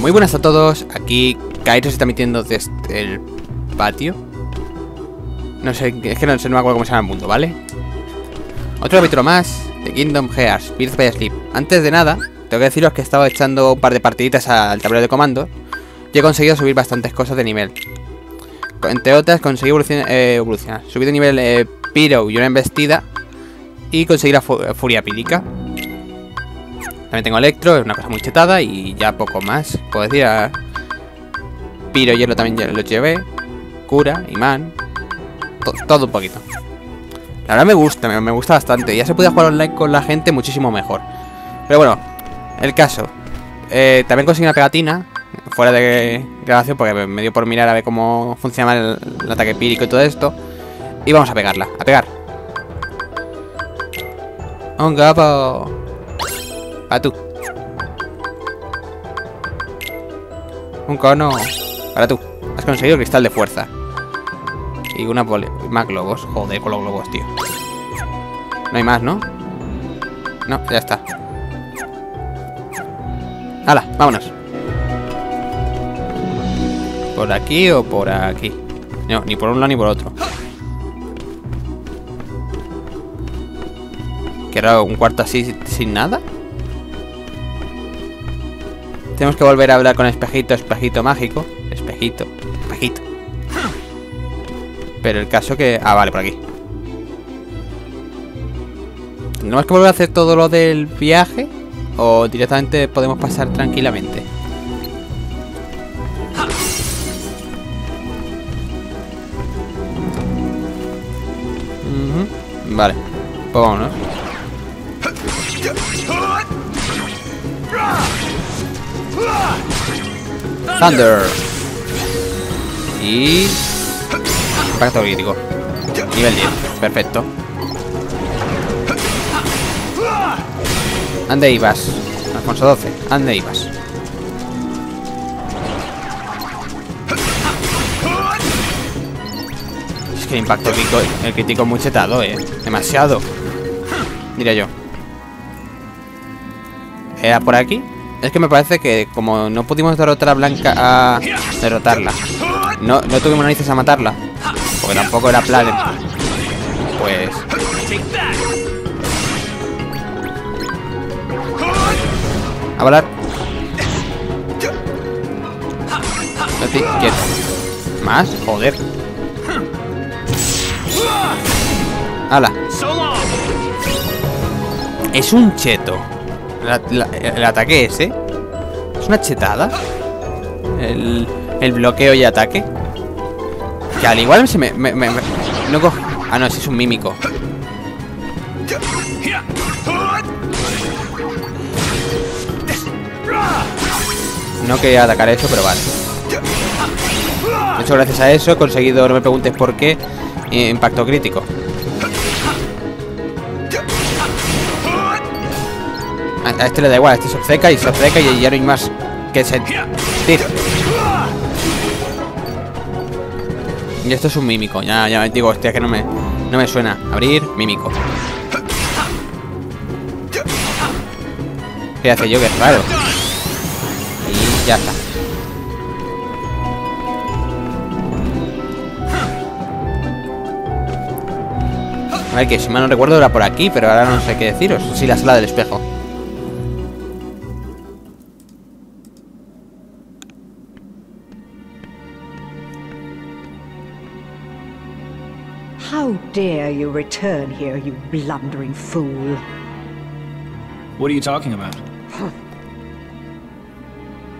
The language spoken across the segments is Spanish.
Muy buenas a todos, aquí Kairo se está metiendo desde el patio. No sé, es que no me acuerdo cómo se llama el mundo, ¿vale? Otro capítulo más de Kingdom Hearts Birth By Sleep. Antes de nada, tengo que deciros que he estado echando un par de partiditas al tablero de comando y he conseguido subir bastantes cosas de nivel. Entre otras, conseguí evolucionar. Subí de nivel Pyro y una embestida y conseguí la furia pírica. También tengo Electro, es una cosa muy chetada y ya poco más. Puedo decir, Pyro y Hielo también lo llevé. Cura, Imán. Todo un poquito. La verdad me gusta bastante. Ya se podía jugar online con la gente muchísimo mejor. Pero bueno, el caso. También conseguí una pegatina. Fuera de grabación porque me dio por mirar a ver cómo funciona el ataque pírico y todo esto. Y vamos a pegarla. A pegar. Un gapo. Para tú. Un cono. Para tú. Has conseguido cristal de fuerza. Y una más globos. Joder, con los globos, tío. No hay más, ¿no? No, ya está. ¡Hala! ¡Vámonos! ¿Por aquí o por aquí? No, ni por un lado ni por otro. ¿Qué raro? ¿Un cuarto así sin nada? Tenemos que volver a hablar con Espejito, Espejito mágico. Espejito, Espejito. Pero el caso que... Ah, vale, por aquí. ¿Tenemos que volver a hacer todo lo del viaje? ¿O directamente podemos pasar tranquilamente? Vale, pues vámonos. Thunder. Y... impacto crítico. Nivel 10, perfecto. Ande ibas, Alfonso 12, ande ibas. Es que el impacto crítico, el crítico es muy chetado, demasiado. Diría yo. ¿Era por aquí? Es que me parece que como no pudimos derrotar a Blanca a derrotarla. No tuvimos narices a matarla. Porque tampoco era plan. Pues. A volar. No te quieto. ¿Más? Joder. ¡Hala! Es un cheto. El ataque ese. Es una chetada. El bloqueo y ataque. Que al igual se me no coge. Ah, no, ese es un mímico. No quería atacar eso, pero vale. De hecho, gracias a eso he conseguido, no me preguntes por qué, impacto crítico. A este le da igual, este se obceca y ya no hay más que sentir. Y esto es un mímico, ya me digo, hostia, que no me suena. Abrir, mímico. ¿Qué hace yo? Que es raro. Y ya está. A ver, que si mal no recuerdo era por aquí, pero ahora no sé qué deciros. Sí, la sala del espejo. Dare you return here, you blundering fool? What are you talking about?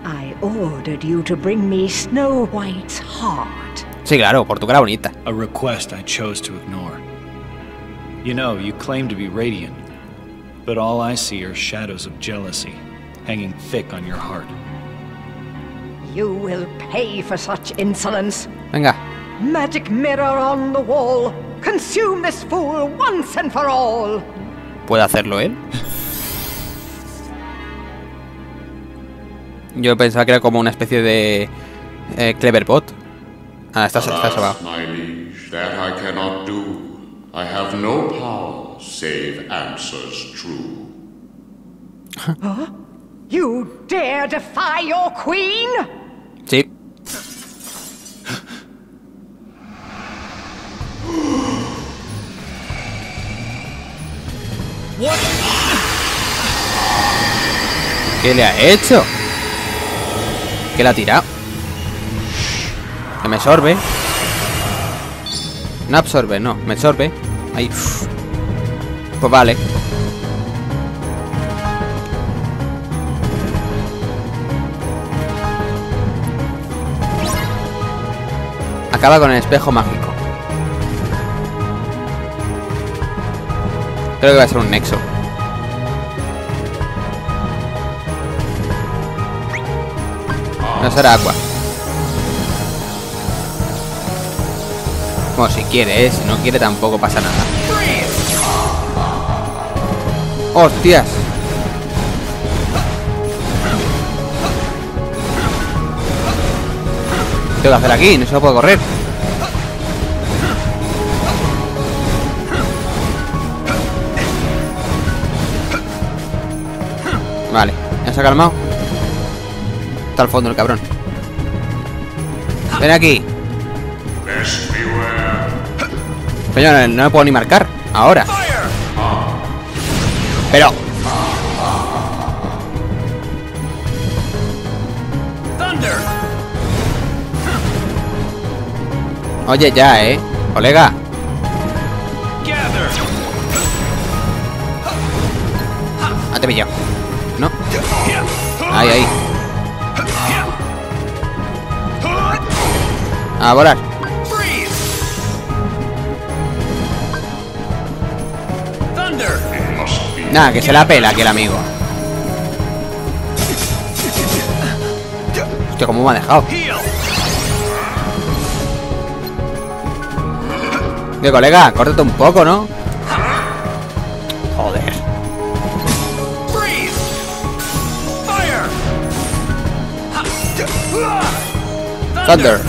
I ordered you to bring me Snow White's heart. Sí, claro, por tu cara bonita. A request I chose to ignore. You know, you claim to be radiant, but all I see are shadows of jealousy hanging thick on your heart. You will pay for such insolence. Venga. Magic mirror on the wall. Consume this fool once and for all. ¿Puede hacerlo él? Yo pensaba que era como una especie de cleverbot. Ah, está sobado. My liege, that I cannot do. I have no power save answers true. ¿Ah? You dare defy your queen? See? What? ¿Qué le ha hecho? ¿Qué le ha tirado? Que me sorbe. No absorbe, no, me sorbe. Ahí. Pues vale. Acaba con el espejo mágico. Creo que va a ser un nexo. No será Aqua. Bueno, si quiere, si no quiere tampoco pasa nada. ¡Hostias! ¿Qué tengo que hacer aquí? No se lo puedo correr. Vale, ya se ha calmado. Está al fondo el cabrón. Ven aquí. Coño, no me puedo ni marcar. Ahora. Pero. Oye, ya, colega. Ah, te he pillado. No. Ahí, ahí. A volar. Nada, que se la pela aquí el amigo. Hostia, cómo me ha dejado. Oye, colega, córtate un poco, ¿no? Joder. Thunder.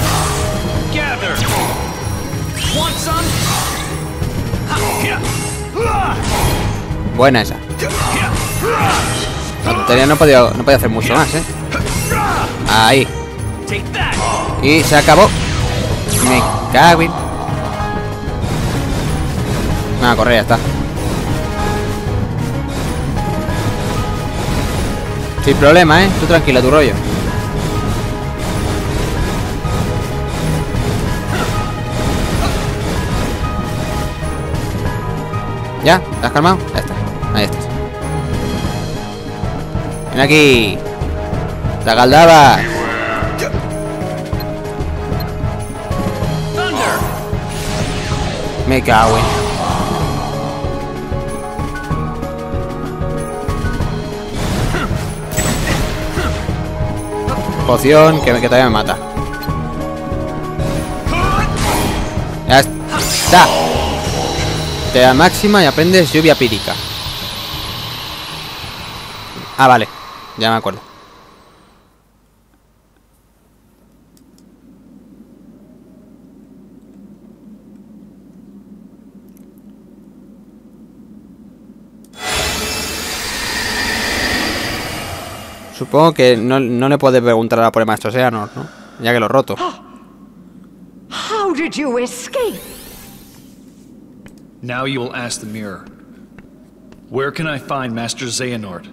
Buena esa. La tontería no podía hacer mucho más, ¿eh? Ahí. Y se acabó. Me cago en... Nada, correr, ya está. Sin problema, ¿eh? Tú tranquila, tu rollo. ¿Ya? ¿Te has calmado? Ya está. Ahí estás. Ven aquí. La caldaba. Me cago en... Poción que todavía me mata. Ya está. Te da máxima y aprendes lluvia pírica. Ah, vale. Ya me acuerdo. Supongo que no le puedes preguntar a la pobre maestro Xehanort, ¿no? Ya que lo he roto. How did you escape? Now you will ask the mirror. Where can I find Master Xehanort?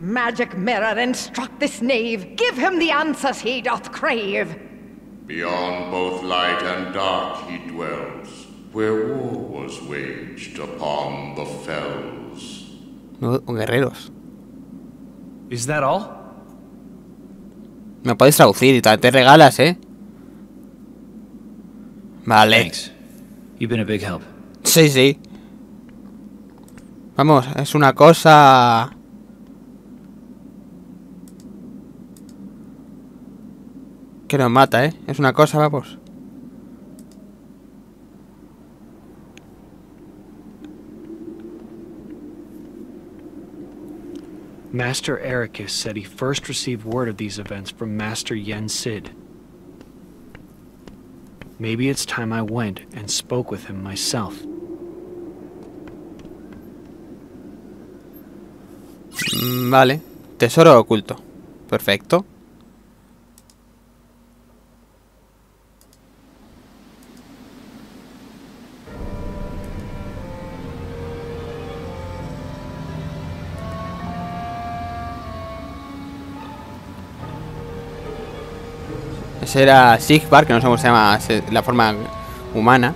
Magic mirror, instruct this knave. Give him the answers he doth crave. Beyond both light and dark he dwells, where war was waged upon the fells. No, guerreros. Is that all? Me puedes traducir y te regalas, ¿eh? Vale. Thanks. You've been a big help. Sí, sí. Vamos, es una cosa... que nos mata, ¿eh? Es una cosa, vamos. Master Eraqus said he first received word of these events from Master Yen Sid. Maybe it's time I went and spoke with him myself. Vale. Tesoro oculto. Perfecto. Ese era Sigbar, que no sé cómo se llama la forma humana.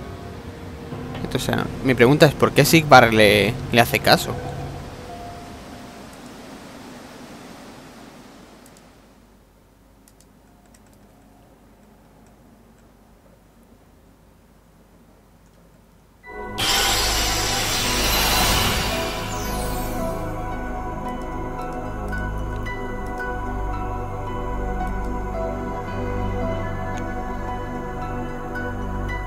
Entonces, mi pregunta es ¿por qué Sigbar le hace caso?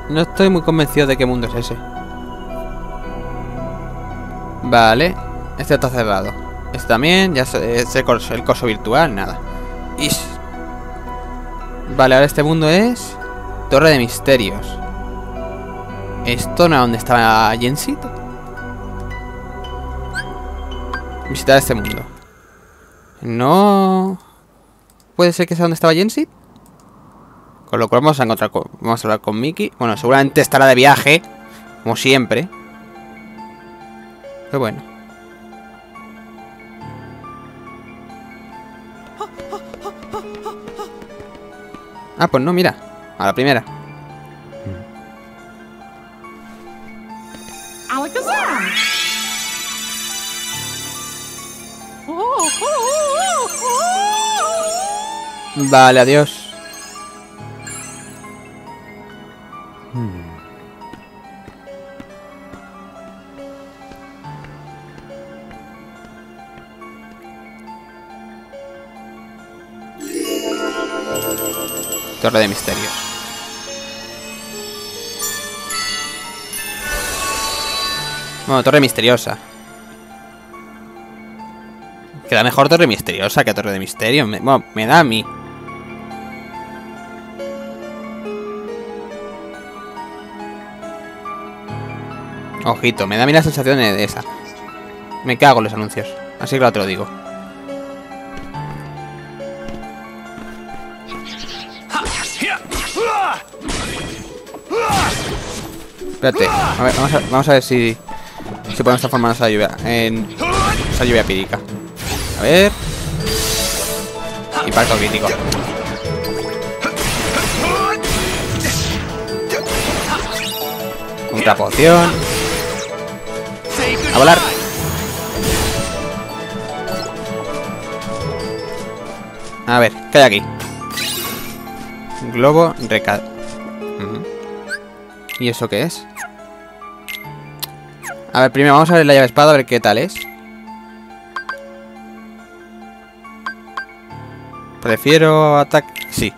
No estoy muy convencido de qué mundo es ese. Vale. Este está cerrado. Este también. Ya es el coso virtual. Nada. Ish. Vale, ahora este mundo es... Torre de Misterios. ¿Esto no es donde estaba Yen Sid? Visitar este mundo. No... ¿Puede ser que sea donde estaba Yen Sid? Con lo cual vamos a hablar con Mickey. Bueno, seguramente estará de viaje, como siempre. Pero bueno. Ah, pues no, mira. A la primera. Vale, adiós. Torre de Misterios. Bueno, torre misteriosa. Queda mejor torre misteriosa que torre de misterio. Bueno, me da a mí. Ojito, me da a mí la sensación de esa. Me cago en los anuncios. Así que claro, te lo digo. Espérate, a ver, vamos a ver si podemos transformarnos a lluvia, en esa lluvia pírica. A ver. Impacto crítico. Contra poción. A volar. A ver, ¿qué hay aquí? Globo recal. ¿Y eso qué es? A ver, primero vamos a ver la llave espada, a ver qué tal es. Prefiero ataque... Sí.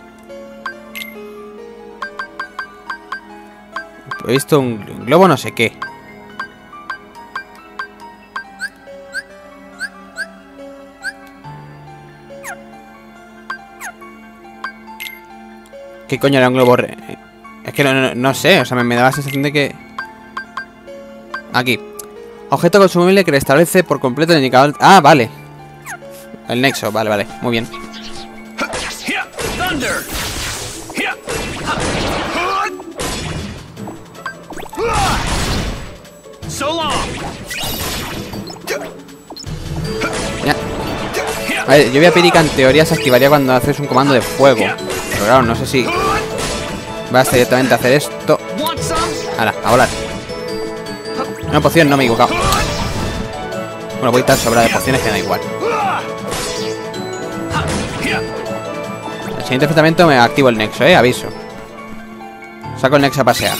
He visto un globo no sé qué. ¿Qué coño era un globo? Es que no sé, o sea, me da la sensación de que... Aquí. Objeto consumible que restablece por completo el indicador... Ah, vale. El nexo, vale, vale, muy bien. Ya. A ver, yo voy a pedir que en teoría se activaría cuando haces un comando de fuego. Pero claro, no sé si... Vas directamente a hacer esto. Ahora, a volar. No, poción, no me he equivocado. Bueno, voy tan sobrado de pociones que da igual. El siguiente enfrentamiento me activo el nexo, aviso. Saco el nexo a pasear.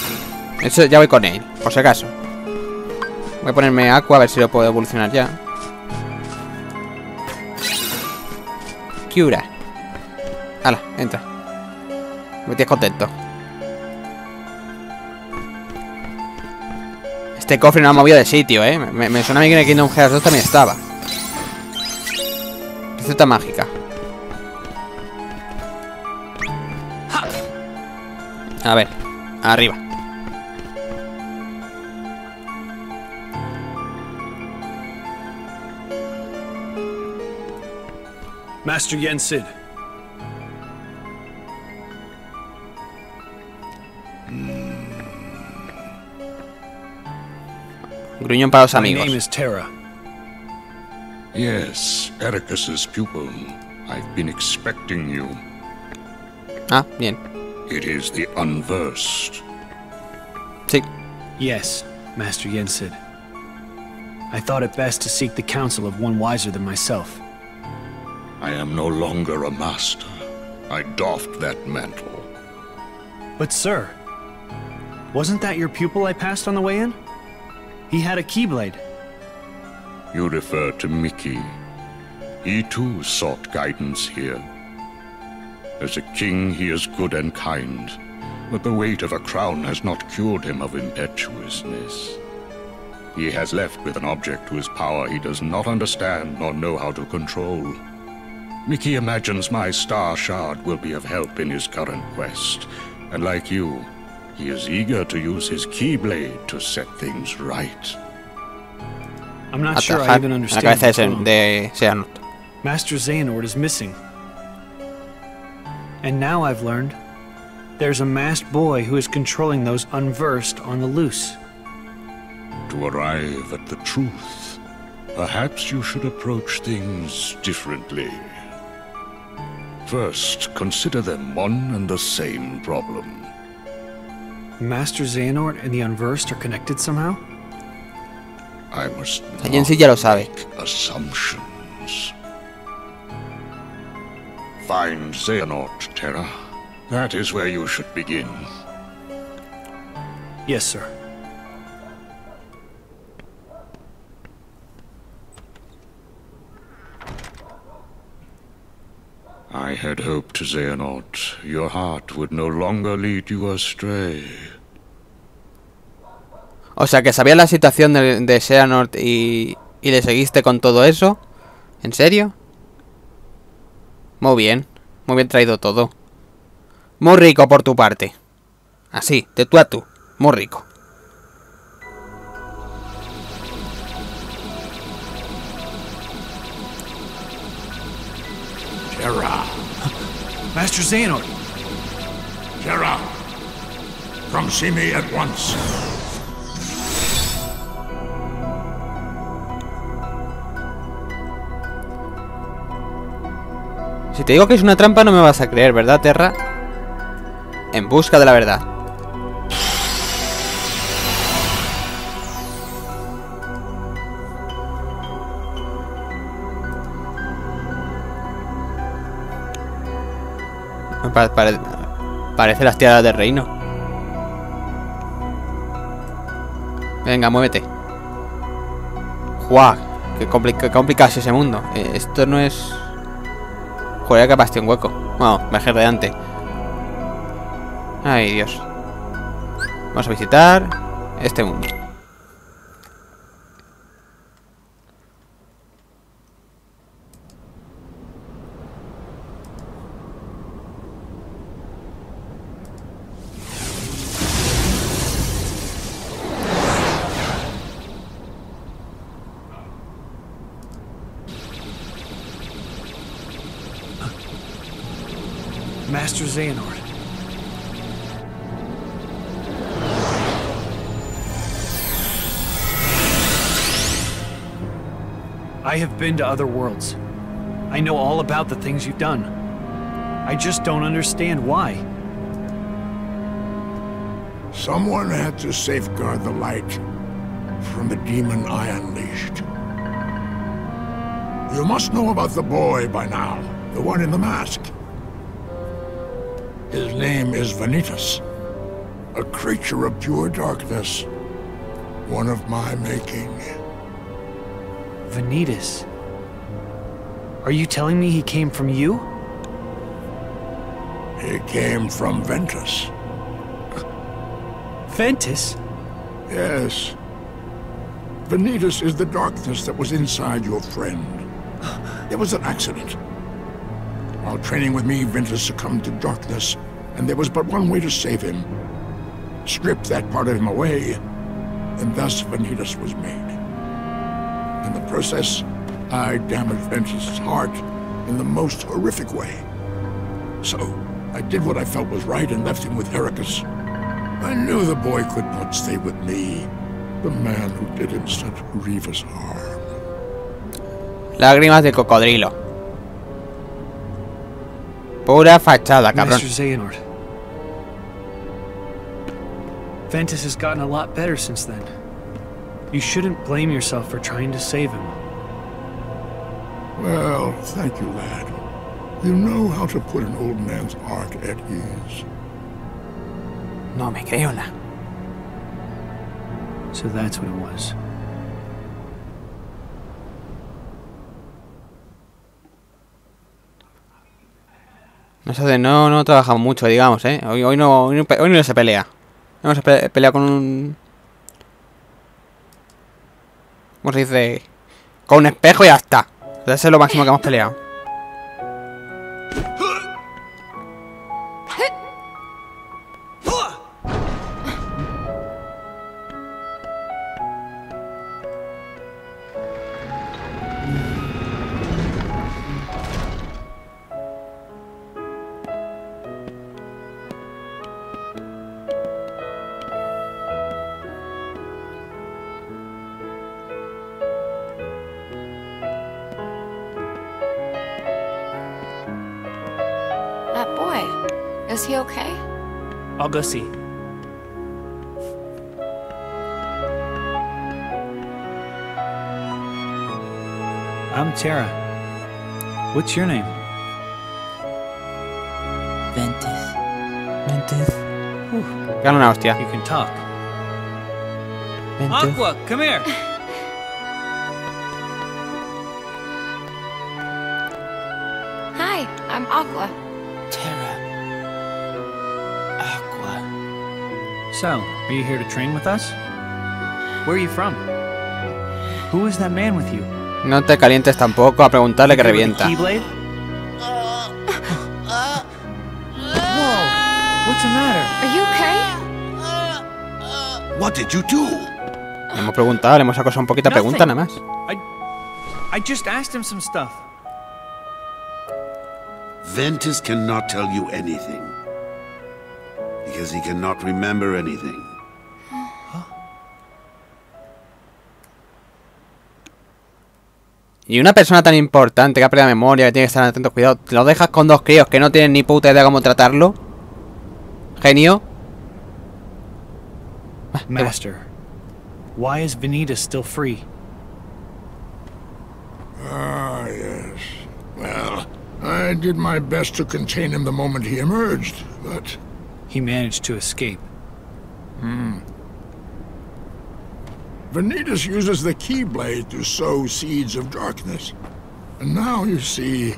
Eso ya voy con él, por si acaso. Voy a ponerme Aqua a ver si lo puedo evolucionar ya. Cura. Hala, entra. Me tienes contento. Este cofre no ha movido de sitio, Me suena a mí que en el Kingdom Hearts 2 también estaba. Receta mágica. A ver, arriba. Master Yen Sid. Gruñón para los amigos. My name is Terra. Yes, Eraqus's pupil. I've been expecting you. Ah, bien. It is the unversed. Sí. Yes, Master Yen Sid. I thought it best to seek the counsel of one wiser than myself. I am no longer a master. I doffed that mantle. But sir, wasn't that your pupil I passed on the way in? He had a keyblade. You refer to Mickey. He too sought guidance here. As a king, he is good and kind, but the weight of a crown has not cured him of impetuousness. He has left with an object whose power he does not understand nor know how to control. Mickey imagines my star shard will be of help in his current quest, and like you, he is eager to use his keyblade to set things right. I'm not sure I even understand the problem. Master Xehanort is missing. And now I've learned there's a masked boy who is controlling those unversed on the loose. To arrive at the truth, perhaps you should approach things differently. First, consider them one and the same problem. Master Xehanort and the Unversed are connected somehow? I must not make assumptions. Find Xehanort, Terra. That is where you should begin. Yes, sir. I had hoped, Xehanort, your heart would no longer lead you astray. O sea, que sabías la situación de Xehanort y le seguiste con todo eso. ¿En serio? Muy bien traído todo. Muy rico por tu parte. Así, de tú a tú, muy rico. Terra. Master Xehanort. Terra, come see me at once. Si te digo que es una trampa no me vas a creer, ¿verdad, Terra? En busca de la verdad. Parece las tierras del reino. Venga, muévete. ¡Guau! Qué complicado es ese mundo. Esto no es... Joder, que pasé un hueco. Vamos, bajé de antes. Ay, Dios. Vamos a visitar este mundo. Master Xehanort. I have been to other worlds. I know all about the things you've done. I just don't understand why. Someone had to safeguard the light from the demon I unleashed. You must know about the boy by now, the one in the mask. His name is Vanitas, a creature of pure darkness, one of my making. Vanitas? Are you telling me he came from you? He came from Ventus. Ventus? Yes. Vanitas is the darkness that was inside your friend. It was an accident. While training with me, Ventus succumbed to darkness, and there was but one way to save him. Strip that part of him away, and thus Vanitas was made. In the process, I damaged Ventus' heart in the most horrific way. So, I did what I felt was right and left him with Eraqus. I knew the boy could not stay with me, the man who did him such grievous harm. Lágrimas de cocodrilo. Pura fachada, cabrón. Master Xehanort. Ventus has gotten a lot better since then. You shouldn't blame yourself for trying to save him. Well, thank you, lad. You know how to put an old man's heart at ease. No me creo nada. So that's what it was. No trabaja mucho, digamos, ¿eh? Hoy no se pelea. No se pelea con un... ¿Cómo se dice? Con un espejo y ya está. Eso es lo máximo que hemos peleado. Is he okay? I'll go see. I'm Terra. What's your name? Ventus. Ventus. Got an hostia. You can talk. Ventus. Aqua, come here. Hi, I'm Aqua. So, are you here to train with us? Where are you from? Who is that man with you? No te calientes tampoco a preguntarle que revienta. Whoa! What's the matter? Are you okay? What did you do? Le hemos preguntado, le hemos acosado un poquito de pregunta nada más. I just asked him some stuff. Ventus cannot tell you anything. Because he cannot remember anything. Huh? Y una persona tan importante que ha perdido la memoria, que tiene que estar atento, cuidado. ¿Te lo dejas con dos críos que no tienen ni puta idea cómo tratarlo? Genio. Master, why is Vanitas still free? Ah, yes. Well, I did my best to contain him the moment he emerged, but... he managed to escape. Vanitas uses the Keyblade to sow seeds of darkness. And now you see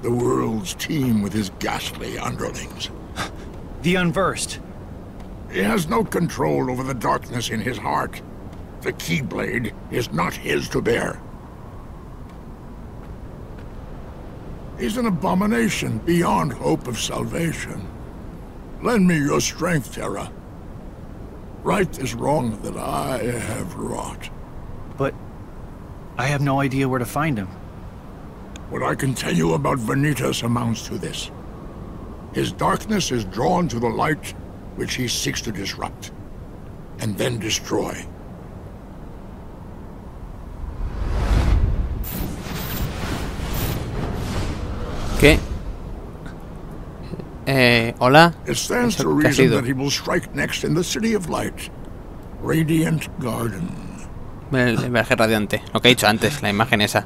the world's teem with his ghastly underlings. The unversed. He has no control over the darkness in his heart. The Keyblade is not his to bear. He's an abomination beyond hope of salvation. Lend me your strength, Terra. Right this wrong that I have wrought. But I have no idea where to find him. What I can tell you about Vanitas amounts to this. His darkness is drawn to the light which he seeks to disrupt, and then destroy. Okay. Hola. It stands to reason that he will strike next in the City of Light, Radiant Garden. El viaje radiante. Lo que he dicho antes, la imagen esa.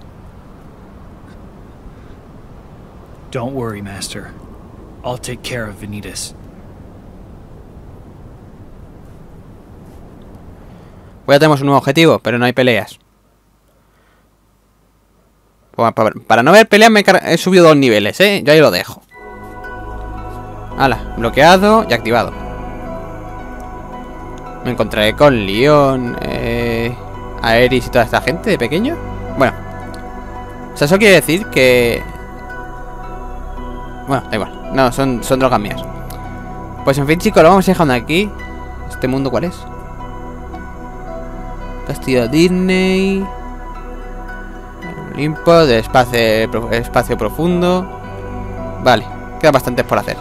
Don't worry, Master. I'll take care of Vanitas. Bueno, tenemos un nuevo objetivo, pero no hay peleas. Para no ver peleas me he subido 2 niveles, ¿eh? Yo ahí lo dejo. Ala, bloqueado y activado. Me encontraré con Leon, Aeris y toda esta gente de pequeño. Bueno, o sea, eso quiere decir que... bueno, da igual. No, son drogas mías. Pues en fin, chicos, lo vamos dejando aquí. ¿Este mundo cuál es? Castillo de Disney. Olimpo, de espacio profundo. Vale, quedan bastantes por hacer.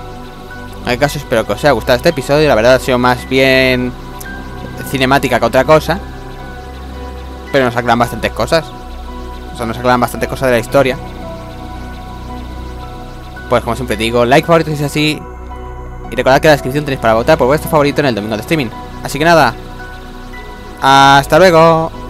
En el caso, espero que os haya gustado este episodio. La verdad ha sido más bien cinemática que otra cosa, pero nos aclaran bastantes cosas. O sea, nos aclaran bastantes cosas de la historia. Pues como siempre digo, like, favorito si es así. Y recordad que en la descripción tenéis para votar por vuestro favorito en el domingo de streaming. Así que nada, hasta luego.